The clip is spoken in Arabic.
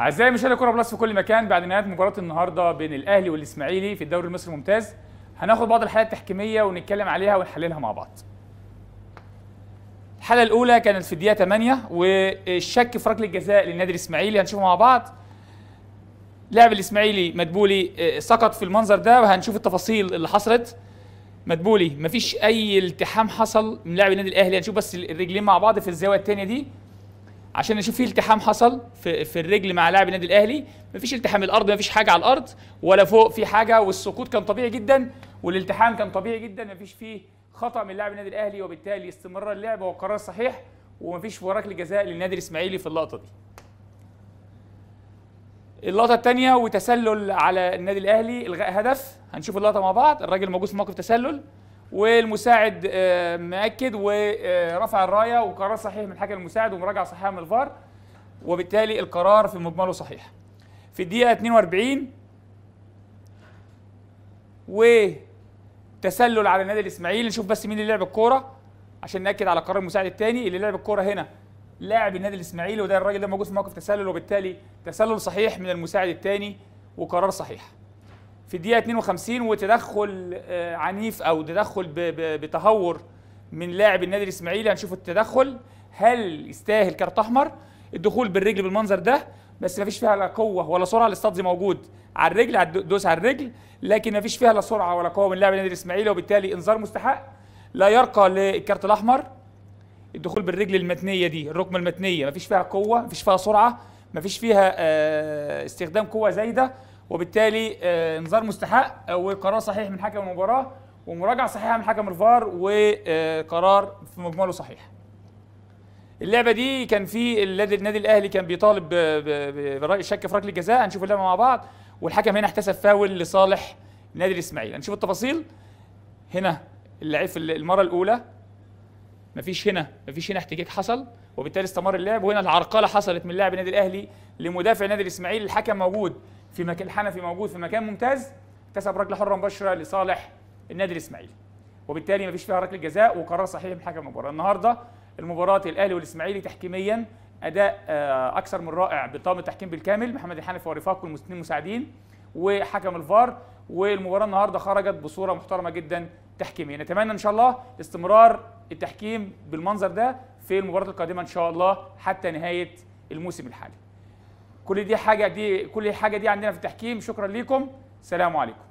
اعزائي مشاهدي كوره بلس في كل مكان، بعد نهايه مباراه النهارده بين الاهلي والاسماعيلي في الدوري المصري الممتاز هناخد بعض الحالات التحكيميه ونتكلم عليها ونحللها مع بعض. الحاله الاولى كانت في الدقيقه 8 والشك في ركله جزاء للنادي الاسماعيلي هنشوفه مع بعض. لاعب الاسماعيلي مدبولي سقط في المنظر ده وهنشوف التفاصيل اللي حصلت. مدبولي مفيش اي التحام حصل من لاعب النادي الاهلي، هنشوف بس الرجلين مع بعض في الزاويه الثانيه دي عشان نشوف في التحام حصل في الرجل مع لاعب النادي الاهلي. مفيش التحام، الارض مفيش حاجه على الارض ولا فوق في حاجه، والسقوط كان طبيعي جدا والالتحام كان طبيعي جدا، مفيش فيه خطا من لاعب النادي الاهلي، وبالتالي استمرار اللعب هو القرار الصحيح ومفيش ركله جزاء للنادي الاسماعيلي في اللقطه دي. اللقطه الثانيه وتسلل على النادي الاهلي، الغاء هدف، هنشوف اللقطه مع بعض. الراجل موجود في موقف تسلل والمساعد مأكد ورفع الرايه وقرار صحيح من الحكم المساعد ومراجعه صحيحه من الفار، وبالتالي القرار في مجمله صحيح. في الدقيقه 42 وتسلل على النادي الاسماعيلي، نشوف بس مين اللي لعب الكوره عشان نأكد على قرار المساعد الثاني. اللي لعب الكوره هنا لاعب النادي الاسماعيلي، وده الراجل ده موجود في موقف تسلل، وبالتالي تسلل صحيح من المساعد الثاني وقرار صحيح. في الدقيقه 52 وتدخل عنيف او تدخل بتهور من لاعب النادي الاسماعيلي، هنشوف التدخل هل يستاهل كارت احمر. الدخول بالرجل بالمنظر ده بس مفيش فيها لا قوه ولا سرعه، الاستاذ موجود على الرجل، دوس على الرجل، لكن مفيش فيها لا سرعه ولا قوه من لاعب النادي الاسماعيلي، وبالتالي انذار مستحق لا يرقى للكارت الاحمر. الدخول بالرجل المتنيه دي، الركمه المتنيه، مفيش فيها قوه، مفيش فيها سرعه، مفيش فيها استخدام قوه زايده، وبالتالي انذار مستحق وقرار صحيح من حكم المباراه ومراجعه صحيحه من حكم الفار وقرار في مجمله صحيح. اللعبه دي كان في النادي الاهلي كان بيطالب بالشك في ركله جزاء، هنشوف اللعبه مع بعض، والحكم هنا احتسب فاول لصالح النادي الاسماعيلي. هنشوف التفاصيل هنا، اللعيب في المره الاولى مفيش هنا احتكاك حصل، وبالتالي استمر اللعب، وهنا العرقله حصلت من لاعب النادي الاهلي لمدافع النادي الاسماعيلي، الحكم موجود في مكان، الحنفي موجود في مكان ممتاز، اكتسب ركله حره مباشره لصالح النادي الاسماعيلي، وبالتالي مفيش فيها ركله جزاء وقرار صحيح من حكم المباراه. النهارده المباراه الاهلي والاسماعيلي تحكيميا اداء اكثر من رائع بطاقم التحكيم بالكامل، محمد الحنفي ورفاقه والاثنين مساعدين وحكم الفار، والمباراه النهارده خرجت بصوره محترمه جدا تحكيميا. نتمنى ان شاء الله استمرار التحكيم بالمنظر ده في المباراه القادمه ان شاء الله حتى نهايه الموسم الحالي. كل دي حاجه عندنا في التحكيم. شكرا ليكم، سلام عليكم.